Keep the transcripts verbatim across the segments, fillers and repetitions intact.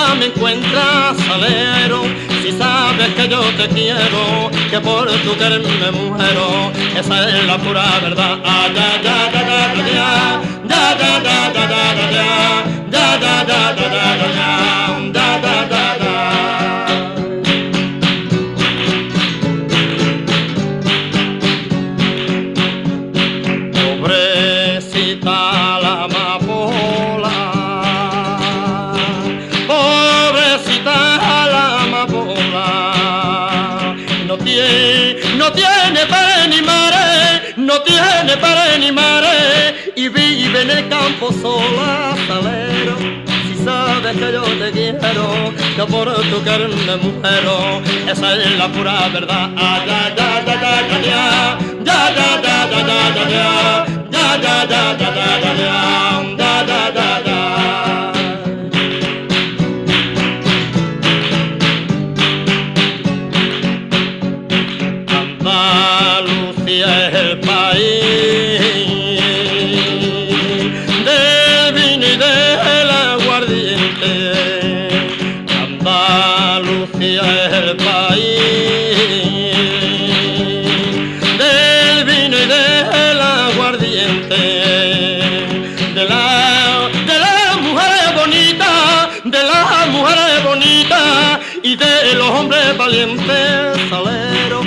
nunca me encuentras alero. Si sabes que yo te quiero, que por tu querer me muero, esa es la pura verdad. No tiene para ni mare, no tiene para ni mare, y vive en el campo sola, salero. Si sabes que yo te quiero, que por tu querer me muero, esa es la pura verdad. Andalucía es el país del vino y del aguardiente. Andalucía es el país del vino y del aguardiente. De la, de la mujer bonita, de la mujer bonita y de los hombres valientes, saleros.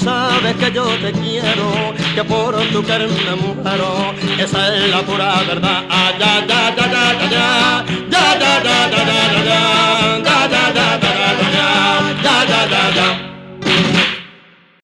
Sabes que yo te quiero, que por tu querer me muero, esa es la pura verdad. Ay, ay, ay, ay, ay, ay.